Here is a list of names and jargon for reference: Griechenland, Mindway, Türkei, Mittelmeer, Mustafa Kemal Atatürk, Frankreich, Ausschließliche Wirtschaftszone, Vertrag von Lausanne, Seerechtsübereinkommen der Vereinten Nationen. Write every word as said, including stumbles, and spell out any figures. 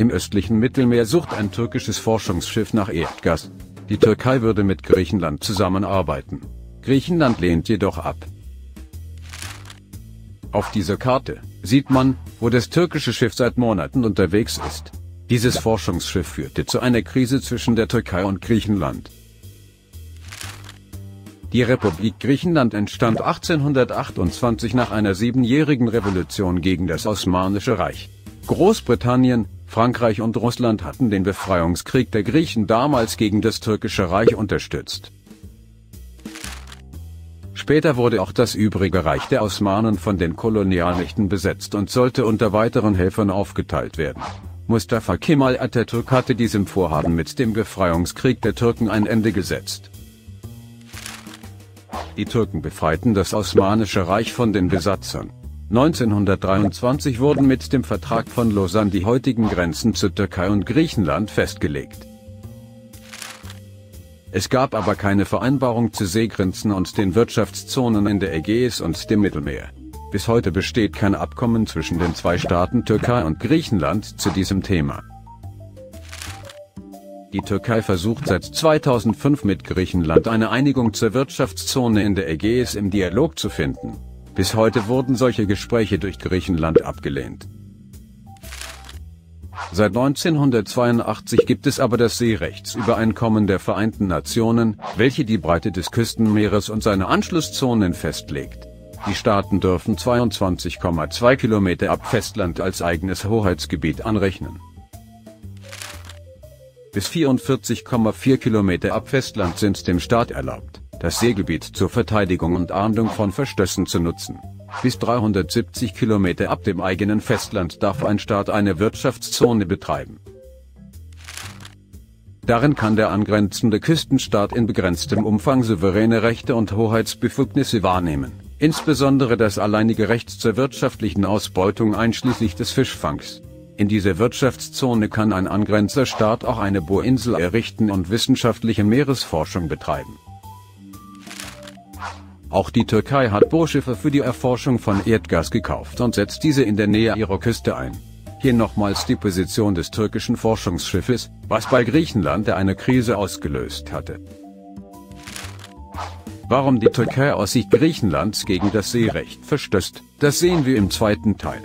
Im östlichen Mittelmeer sucht ein türkisches Forschungsschiff nach Erdgas. Die Türkei würde mit Griechenland zusammenarbeiten. Griechenland lehnt jedoch ab. Auf dieser Karte sieht man, wo das türkische Schiff seit Monaten unterwegs ist. Dieses Forschungsschiff führte zu einer Krise zwischen der Türkei und Griechenland. Die Republik Griechenland entstand achtzehnhundertachtundzwanzig nach einer siebenjährigen Revolution gegen das Osmanische Reich. Großbritannien, Frankreich und Russland hatten den Befreiungskrieg der Griechen damals gegen das Türkische Reich unterstützt. Später wurde auch das übrige Reich der Osmanen von den Kolonialmächten besetzt und sollte unter weiteren Helfern aufgeteilt werden. Mustafa Kemal Atatürk hatte diesem Vorhaben mit dem Befreiungskrieg der Türken ein Ende gesetzt. Die Türken befreiten das Osmanische Reich von den Besatzern. neunzehnhundertdreiundzwanzig wurden mit dem Vertrag von Lausanne die heutigen Grenzen zu Türkei und Griechenland festgelegt. Es gab aber keine Vereinbarung zu Seegrenzen und den Wirtschaftszonen in der Ägäis und dem Mittelmeer. Bis heute besteht kein Abkommen zwischen den zwei Staaten Türkei und Griechenland zu diesem Thema. Die Türkei versucht seit zweitausendfünf mit Griechenland eine Einigung zur Wirtschaftszone in der Ägäis im Dialog zu finden. Bis heute wurden solche Gespräche durch Griechenland abgelehnt. Seit neunzehnhundertzweiundachtzig gibt es aber das Seerechtsübereinkommen der Vereinten Nationen, welche die Breite des Küstenmeeres und seine Anschlusszonen festlegt. Die Staaten dürfen zweiundzwanzig Komma zwei Kilometer ab Festland als eigenes Hoheitsgebiet anrechnen. Bis vierundvierzig Komma vier Kilometer ab Festland sind dem Staat erlaubt, das Seegebiet zur Verteidigung und Ahndung von Verstößen zu nutzen. Bis dreihundertsiebzig Kilometer ab dem eigenen Festland darf ein Staat eine Wirtschaftszone betreiben. Darin kann der angrenzende Küstenstaat in begrenztem Umfang souveräne Rechte und Hoheitsbefugnisse wahrnehmen, insbesondere das alleinige Recht zur wirtschaftlichen Ausbeutung einschließlich des Fischfangs. In dieser Wirtschaftszone kann ein angrenzender Staat auch eine Bohrinsel errichten und wissenschaftliche Meeresforschung betreiben. Auch die Türkei hat Bohrschiffe für die Erforschung von Erdgas gekauft und setzt diese in der Nähe ihrer Küste ein. Hier nochmals die Position des türkischen Forschungsschiffes, was bei Griechenland eine Krise ausgelöst hatte. Warum die Türkei aus Sicht Griechenlands gegen das Seerecht verstößt, das sehen wir im zweiten Teil.